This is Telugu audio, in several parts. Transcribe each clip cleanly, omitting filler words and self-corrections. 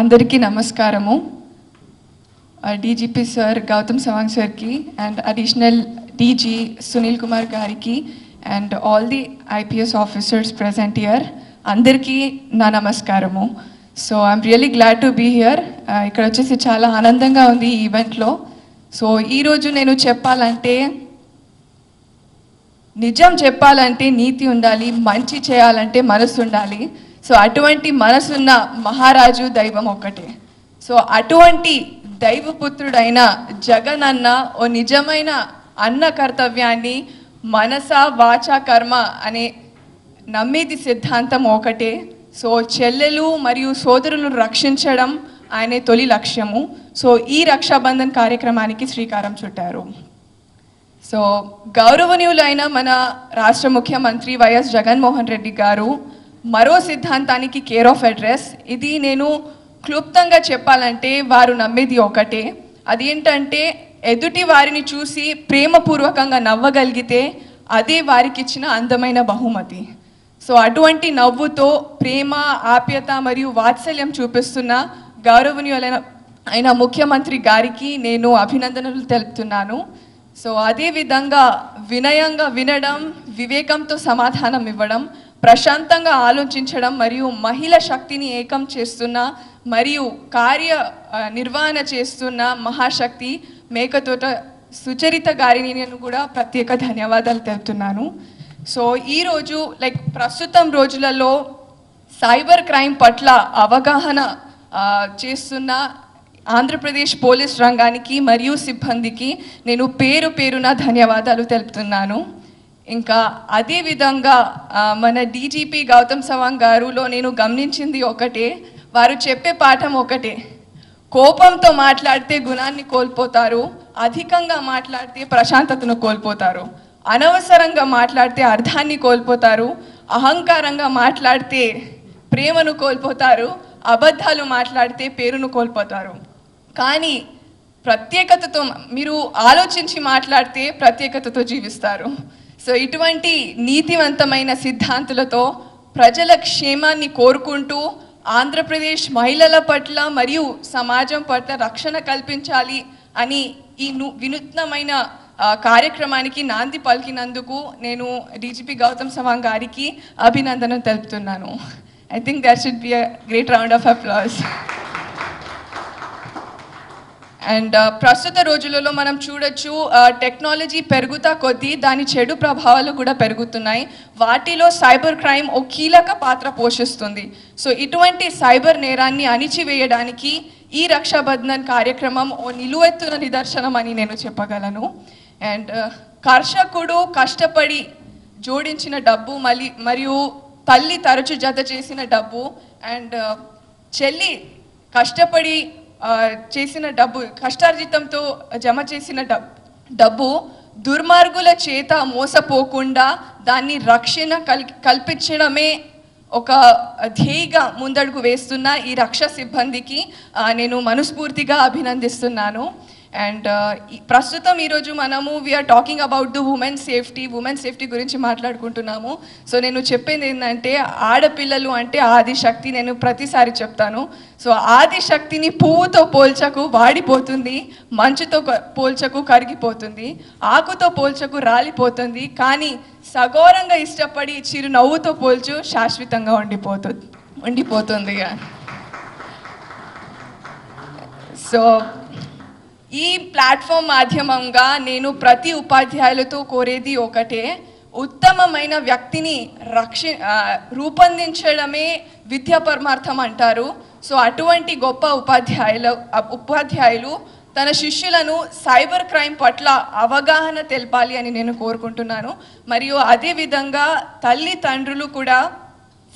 अंदरिकी नमस्कारमु DGP sir Gautam Sawang sir की and additional DG Sunil Kumar गारी की and all the IPS officers present here अंदरिकी ना नमस्कारमु। So I am really glad to be here. इक्कड चाला आनंदंगा उंदी ई इवेंट लो। सो ई रोजु नेनु चेप्पालंटे నిజం చెప్పాలంటే నీతి ఉండాలి, మంచి చేయాలంటే మనసు ఉండాలి। సో అటువంటి మనసున్న మహారాజు దైవం ఒకటే। సో అటువంటి దైవపుత్రుడైన జగన్ అన్న ఓ నిజమైన అన్న కర్తవ్యాన్ని మనస వాచ కర్మ అనే నమ్మేది సిద్ధాంతం ఒకటే। సో చెల్లెలు మరియు సోదరులను రక్షించడం ఆయన తొలి లక్ష్యము। సో ఈ రక్షాబంధన్ కార్యక్రమానికి శ్రీకారం చుట్టారు। సో గౌరవనీయులైన మన రాష్ట్ర ముఖ్యమంత్రి వైఎస్ జగన్ మోహన్ రెడ్డి గారు మరో సిద్ధాంతానికి కేర్ ఆఫ్ అడ్రస్। ఇది నేను క్లుప్తంగా చెప్పాలంటే వారు నమ్మేది ఒకటే, అదేంటంటే ఎదుటి వారిని చూసి ప్రేమపూర్వకంగా నవ్వగలిగితే అదే వారికి ఇచ్చిన అందమైన బహుమతి। సో అటువంటి నవ్వుతో ప్రేమ, ఆప్యత మరియు వాత్సల్యం చూపిస్తున్న గౌరవనీయులైన ఆయన ముఖ్యమంత్రి గారికి నేను అభినందనలు తెలుపుతున్నాను। సో అదే విధంగా వినయంగా వినడం, వివేకంతో సమాధానం ఇవ్వడం, ప్రశాంతంగా ఆలోచించడం మరియు మహిళా శక్తిని ఏకం చేస్తున్న మరియు కార్య నిర్వహణ చేస్తున్న మహాశక్తి మేకతోట సుచరిత గారిని నేను కూడా ప్రత్యేక ధన్యవాదాలు తెలుపుతున్నాను। సో ఈరోజు ప్రస్తుతం రోజులలో సైబర్ క్రైమ్ పట్ల అవగాహన చేస్తున్న ఆంధ్రప్రదేశ్ పోలీస్ రంగానికి మరియు సిబ్బందికి నేను పేరు పేరున ధన్యవాదాలు తెలుపుతున్నాను। ఇంకా అదేవిధంగా మన డీజీపీ గౌతమ్ సవాంగ్ గారులో నేను గమనించింది ఒకటే, వారు చెప్పే పాఠం ఒకటే, కోపంతో మాట్లాడితే గుణాన్ని కోల్పోతారు, అధికంగా మాట్లాడితే ప్రశాంతతను కోల్పోతారు, అనవసరంగా మాట్లాడితే అర్థాన్ని కోల్పోతారు, అహంకారంగా మాట్లాడితే ప్రేమను కోల్పోతారు, అబద్ధాలు మాట్లాడితే పేరును కోల్పోతారు। కానీ ప్రత్యేకతతో మీరు ఆలోచించి మాట్లాడితే ప్రత్యేకతతో జీవిస్తారు। సో ఇటువంటి నీతివంతమైన సిద్ధాంతాలతో ప్రజల క్షేమాన్ని కోరుకుంటూ ఆంధ్రప్రదేశ్ మహిళల పట్ల మరియు సమాజం పట్ల రక్షణ కల్పించాలి అని ఈ వినూత్నమైన కార్యక్రమానికి నాంది పలికినందుకు నేను డీజీపీ గౌతమ్ సవాంగ్ గారికి అభినందనలు తెలుపుతున్నాను। I think that should be a great round of applause. And ప్రస్తుత రోజులలో మనం చూడొచ్చు టెక్నాలజీ పెరుగుతా కొద్దీ దాని చెడు ప్రభావాలు కూడా పెరుగుతున్నాయి। వాటిలో సైబర్ క్రైమ్ ఒక కీలక పాత్ర పోషిస్తుంది। సో ఇటువంటి సైబర్ నేరాన్ని అణిచివేయడానికి ఈ రక్షాబంధన్ కార్యక్రమం ఓ నిలువెత్తున నిదర్శనం అని నేను చెప్పగలను। అండ్ కర్షకుడు కష్టపడి జోడించిన డబ్బు మరియు తల్లి తరచు జత చేసిన డబ్బు అండ్ చెల్లి కష్టపడి చేసిన డబ్బు, కష్టార్జితంతో జమ చేసిన డబ్బు దుర్మార్గుల చేత మోసపోకుండా దాన్ని రక్షణ కల్పించడమే ఒక ధ్యేయగా ముందడుగు వేస్తున్న ఈ రక్షా సిబ్బందికి నేను మనస్ఫూర్తిగా అభినందిస్తున్నాను। అండ్ ప్రస్తుతం ఈరోజు మనము we are talking about the women safety గురించి మాట్లాడుకుంటున్నాము। సో నేను చెప్పేది ఏంటంటే ఆడపిల్లలు అంటే ఆదిశక్తి, నేను ప్రతిసారి చెప్తాను। సో ఆదిశక్తిని పువ్వుతో పోల్చకు వాడిపోతుంది, మంచుతో పోల్చకు కరిగిపోతుంది, ఆకుతో పోల్చకు రాలిపోతుంది, కానీ సగౌరంగా ఇష్టపడి చిరునవ్వుతో పోల్చు శాశ్వతంగా ఉండిపోతుంది। సో ఈ ప్లాట్ఫామ్ మాధ్యమంగా నేను ప్రతి ఉపాధ్యాయులతో కోరేది ఒకటే, ఉత్తమమైన వ్యక్తిని రూపొందించడమే విద్యా పరమార్థం అంటారు। సో అటువంటి గొప్ప ఉపాధ్యాయులు తన శిష్యులను సైబర్ క్రైమ్ పట్ల అవగాహన తెలపాలి అని నేను కోరుకుంటున్నాను। మరియు అదేవిధంగా తల్లిదండ్రులు కూడా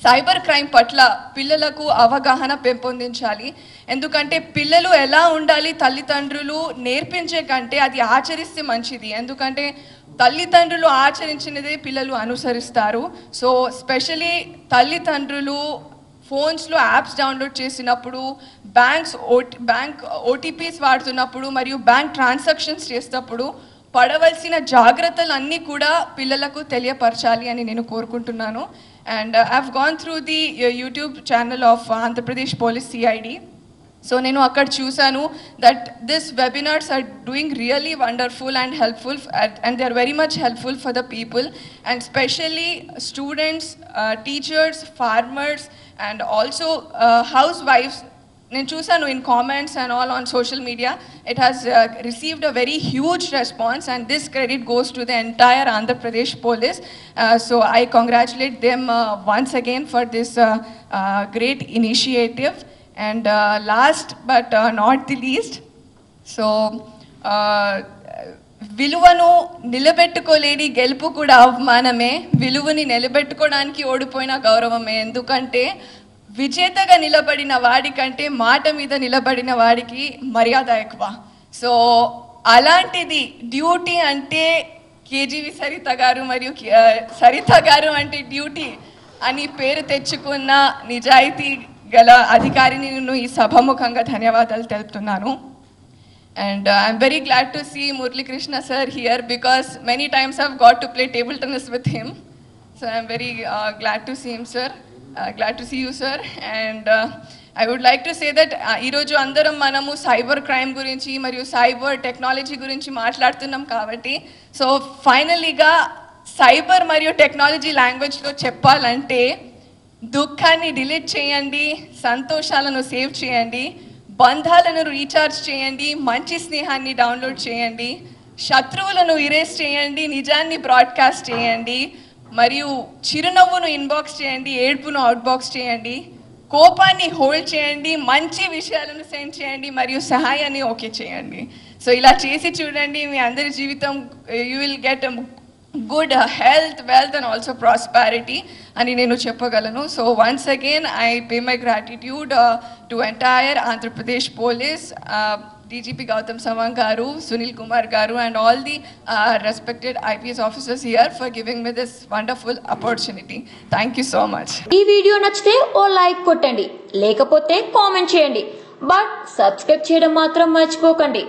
సైబర్ క్రైమ్ పట్ల పిల్లలకు అవగాహన పెంపొందించాలి, ఎందుకంటే పిల్లలు ఎలా ఉండాలి తల్లిదండ్రులు నేర్పించే కంటే అది ఆచరిస్తే మంచిది, ఎందుకంటే తల్లిదండ్రులు ఆచరించినదే పిల్లలు అనుసరిస్తారు। సో స్పెషలీ తల్లిదండ్రులు ఫోన్స్లో యాప్స్ డౌన్లోడ్ చేసినప్పుడు, బ్యాంక్ ఓటీపీస్ వాడుతున్నప్పుడు మరియు బ్యాంక్ ట్రాన్సాక్షన్స్ చేసేటప్పుడు పడవలసిన జాగ్రత్తలు అన్నీ కూడా పిల్లలకు తెలియపరచాలి అని నేను కోరుకుంటున్నాను। And I've gone through the YouTube channel of Andhra Pradesh Police CID So nenu akkad chusanu that this webinars are doing really wonderful and helpful and they are very much helpful for the people and especially students, teachers, farmers and also housewives. Nenu chusanu in comments and all on social media. It has received a very huge response and this credit goes to the entire Andhra Pradesh Police. So I congratulate them once again for this great initiative. And last but not the least, so విలువను నిలబెట్టుకోలేని గెలుపు కూడా అవమానమే విలువని నిలబెట్టుకోవడానికి ఓడిపోయిన గౌరవమే ఎందుకంటే విజేతగా నిలబడిన వాడికంటే మాట మీద నిలబడిన వాడికి మర్యాద ఎక్కువ సో అలాంటిది డ్యూటీ అంటే కేజీవి సరిత గారు మరియు సరిత గారు అంటే డ్యూటీ అని పేరు తెచ్చుకున్న నిజాయితీ గల అధికారిని నేను ఈ సభముఖంగా ధన్యవాదాలు తెలుపుతున్నాను and I'm very glad to see Murali Krishna sir here because many times I've got to play table tennis with him so I'm very glad to see him sir glad to see you sir and I would like to say that ee roju andaram manamu cyber crime gurinchi mariyu cyber technology gurinchi maatladutunnam kabatti so finally ga cyber mariyu technology language lo cheppalante దుఃఖాన్ని డిలీట్ చేయండి సంతోషాలను సేవ్ చేయండి బంధాలను రీచార్జ్ చేయండి మంచి స్నేహాన్ని డౌన్లోడ్ చేయండి శత్రువులను ఇరేస్ చేయండి నిజాన్ని బ్రాడ్కాస్ట్ చేయండి మరియు చిరునవ్వును ఇన్బాక్స్ చేయండి ఏడుపును అవుట్బాక్స్ చేయండి కోపాన్ని హోల్డ్ చేయండి మంచి విషయాలను సెండ్ చేయండి మరియు సహాయాన్ని ఓకే చేయండి సో ఇలా చేసి చూడండి మీ అందరి జీవితం you will get good health, wealth and also prosperity ani nenu cheppagalanu so once again I pay my gratitude to entire Andhra Pradesh Police DGP Gautam Sawang Garu, Sunil Kumar Garu and all the respected IPS officers here for giving me this wonderful opportunity thank you so much ee video nachithe o like kottandi lekapothe comment cheyandi but subscribe cheyadam matram marchipokandi